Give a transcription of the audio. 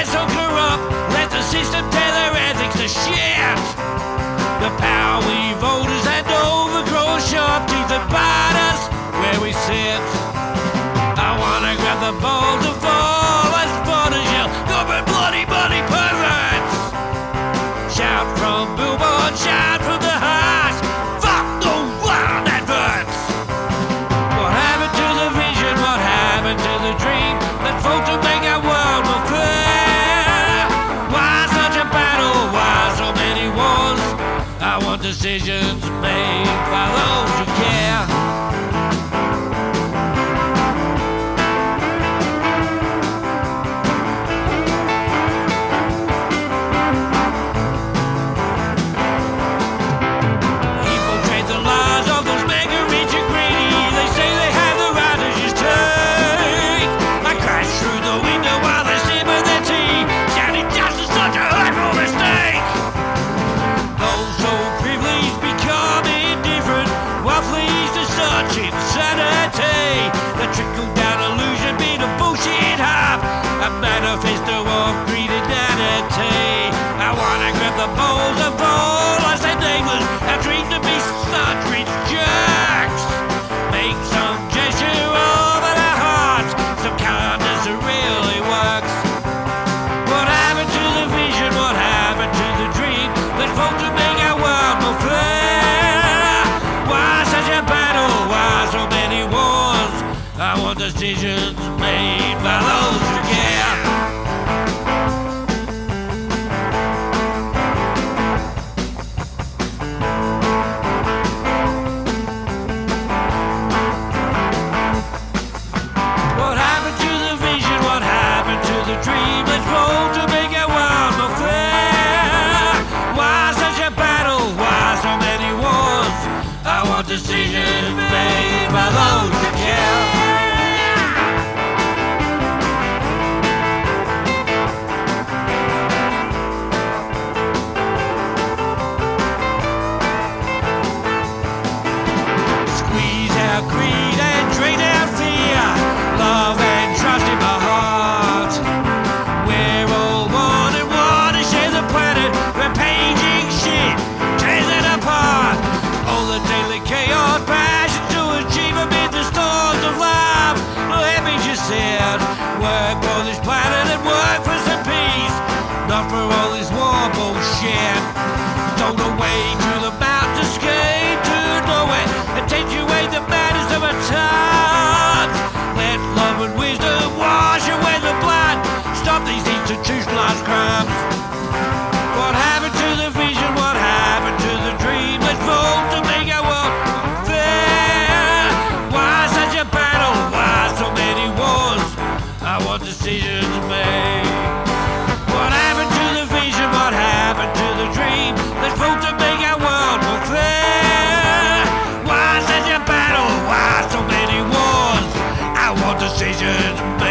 that's so corrupt. Let the system tell their ethics to shit. The power we voters had to overgrow, sharp teeth that bite us where we sit. I wanna grab the balls of all us voters, yell, "Go for bloody money perverts!" Shout from billboards, shout from the highs, fuck the wild adverts. What happened to the vision? What happened to the dream? That folks would make our world more fair. Why such a battle? Why so many wars? I want decisions made by those who care. Insanity, the trickle-down illusion, being a bullshit hype, a manifesto of greed and vanity. I wanna grab the balls of all us enablers, our dream to be such rich jerks. Make some gesture of in our hearts, some kindness that really works. What happened to the vision? What happened to the dream? Let's vote to make our world more fair. Why such a battle? Why so many wars? I want decisions made by those who care. What happened to the vision? What happened to the dream? Let's vote to make our world more fair. Why such a battle? Why so many wars? I want decisions made by those who care. Squeeze out greed and drain out fear, love and trust in my heart. We're all one and want to share the planet. Rampaging shit tears it apart. All the daily chaos, passion to achieve amid the storms of life. Let me just sit, work for this planet and work for some peace, not for all this war bullshit. Throw the way to the mountain escape to nowhere. Attenuate the madness of a time. Let love and wisdom wash away the blood. Stop these institutionalized crimes. What happened to the vision? What happened to the dream? Let's vote to make our world fair. Why such a battle? Why so many wars? I want decisions made. What happened to the vision? What happened to the dream? Let's vote to make our world more fair. Why such a battle? Why so many wars? I want decisions made.